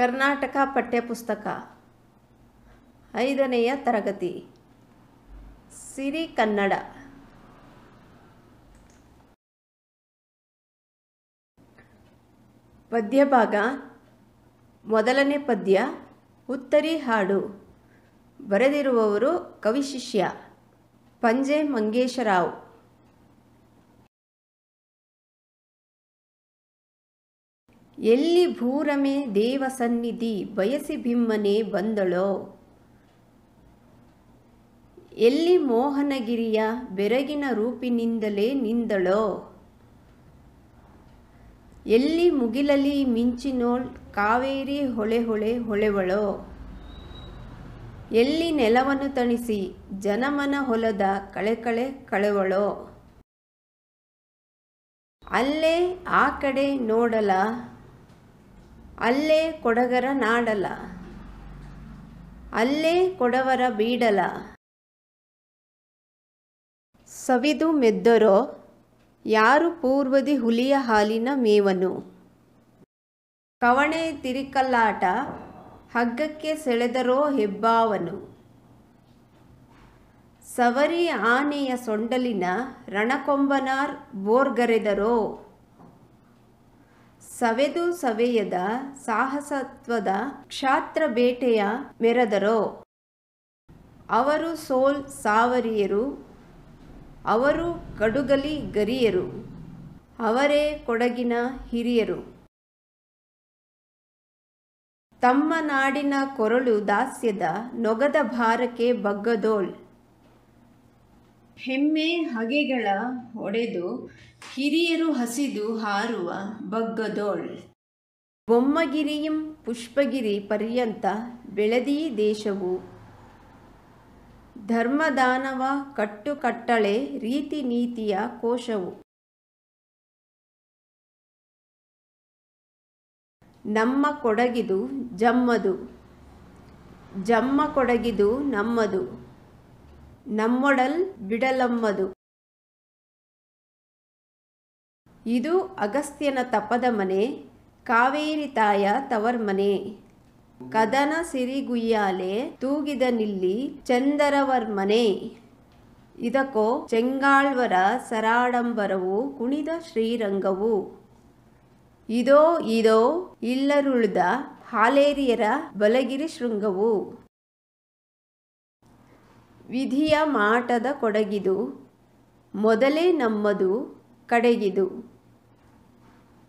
ಕರ್ನಾಟಕ ಪಠ್ಯಪುಸ್ತಕ 5ನೇ ತರಗತಿ ಸಿರಿ ಕನ್ನಡ. ಪದ್ಯಭಾಗ ಮೊದಲನೇ ಪದ್ಯ ಉತ್ತರಿ ಹಾಡು. ಬರೆದಿರುವವರು ಕವಿಶಿಷ್ಯ ಪಂಜೆ ಮಂಗೇಶ ರಾವ್. ಎಲ್ಲಿ ಭೂರಮೆ ದೇವಸನ್ನಿಧಿ ಬಯಸಿ ಬಿಮ್ಮನೆ ಬಂದಳೋ, ಎಲ್ಲಿ ಮೋಹನಗಿರಿಯ ಬೆರಗಿನ ರೂಪಿನಿಂದಲೇ ನಿಂದಳೋ, ಎಲ್ಲಿ ಮುಗಿಲಲಿ ಮಿಂಚಿನೋಳ್ ಕಾವೇರಿ ಹೊಳೆ ಹೊಳೆ ಹೊಳೆವಳೋ, ಎಲ್ಲಿ ನೆಲವನ್ನು ತಣಿಸಿ ಜನಮನ ಹೊಲದ ಕಳೆಕಳೆ ಕಳೆವಳೋ, ಅಲ್ಲೇ ಆ ಕಡೆ ನೋಡಲ ಅಲ್ಲೇ ಕೊಡಗರ ನಾಡಲ ಅಲ್ಲೇ ಕೊಡವರ ಬೀಡಲ, ಸವಿದು ಮೆದ್ದರೋ ಯಾರು ಪೂರ್ವದಿ ಹುಲಿಯ ಹಾಲಿನ ಮೇವನು, ಕವಣೆ ತಿರಿಕಲ್ಲಾಟ ಹಗ್ಗಕ್ಕೆ ಸೆಳೆದರೋ ಹೆಬ್ಬಾವನು, ಸವರಿ ಆನೆಯ ಸೊಂಡಲಿನ ರಣಕೊಂಬನಾರ್ ಬೋರ್ಗರೆದರೋ, ಸವೆದು ಸವೆಯದ ಸಾಹಸತ್ವದ ಕ್ಷಾತ್ರ ಬೇಟೆಯ ಮೆರೆದರೋ, ಅವರು ಸೋಲ್ ಸಾವರಿಯರು ಅವರು ಕಡುಗಲಿ ಗರಿಯರು ಅವರೇ ಕೊಡಗಿನ ಹಿರಿಯರು, ತಮ್ಮ ನಾಡಿನ ಕೊರಳು ದಾಸ್ಯದ ನೊಗದ ಭಾರಕ್ಕೆ ಬಗ್ಗದೋಳ್, ಹೆಮ್ಮೆ ಹಗೆಗಳ ಒಡೆದು ಹಿರಿಯರು ಹಸಿದು ಹಾರುವ ಬಗ್ಗದೋಳ್, ಬೊಮ್ಮಗಿರಿಯಂ ಪುಷ್ಪಗಿರಿ ಪರ್ಯಂತ ಬೆಳೆದೀ ದೇಶವು, ಧರ್ಮದಾನವ ಕಟ್ಟುಕಟ್ಟಳೆ ರೀತಿ ನೀತಿಯ ಕೋಶವು, ನಮ್ಮ ಕೊಡಗಿದು ಜಮ್ಮದು ಜಮ್ಮ ಕೊಡಗಿದು ನಮ್ಮದು ನಮ್ಮೊಡಲ್ ಬಿಡಲಮ್ಮದು, ಇದು ಅಗಸ್ತ್ಯನ ತಪದ ಮನೆ ಕಾವೇರಿ ತಾಯ ತವರ್ಮನೆ, ಕದನ ಸಿರಿಗುಯ್ಯಾಲೆ ತೂಗಿದನಿಲ್ಲಿ ಚಂದರವರ್ಮನೆ, ಇದಕ್ಕೋ ಚೆಂಗಾಳ್ವರ ಸರಾಡಂಬರವು ಕುಣಿದ ಶ್ರೀರಂಗವು, ಇದೋ ಇದೋ ಇಲ್ಲರುಳ್ದ ಹಾಲೇರಿಯರ ಬಲಗಿರಿ ಶೃಂಗವು, ವಿಧಿಯ ಮಾಟದ ಕೊಡಗಿದು ಮೊದಲೇ ನಮ್ಮದು ಕಡೆಗಿದು,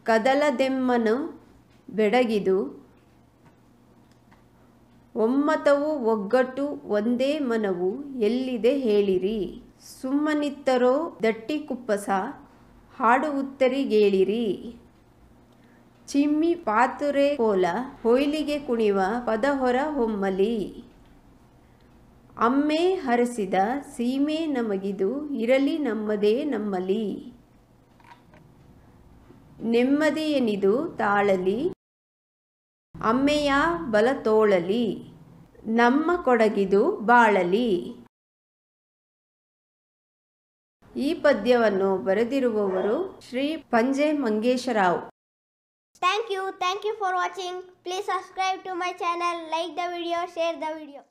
ಕದಲದೆಮ್ಮನು ಬೆಡಗಿದು ಒಮ್ಮತವು ಒಗ್ಗಟ್ಟು ಒಂದೇ ಮನವು ಎಲ್ಲಿದೆ ಹೇಳಿರಿ, ಸುಮ್ಮನಿತ್ತರೋ ದಟ್ಟಿ ಕುಪ್ಪಸ ಹಾಡುವುತ್ತರಿಗೇಳಿರಿ, ಚಿಮ್ಮಿ ಪಾತುರೆ ಕೋಲ ಹೊಯ್ಲಿಗೆ ಕುಣಿವ ಪದಹೊರ ಹೊಮ್ಮಲಿ, ಅಮ್ಮೆ ಹರಸಿದ ಸೀಮೆ ನಮಗಿದು ಇರಲಿ ನಮ್ಮದೇ ನಮ್ಮಲಿ, ನೆಮ್ಮದಿಯನಿದು ತಾಳಲಿ ಅಮ್ಮೆಯ ಬಲ ತೋಳಲಿ ನಮ್ಮ ಕೊಡಗಿದು ಬಾಳಲಿ. ಈ ಪದ್ಯವನ್ನು ಬರೆದಿರುವವರು ಶ್ರೀ ಪಂಜೆ ಮಂಗೇಶ Rao. Thank you for watching. Please subscribe to my channel, like the video, share the video.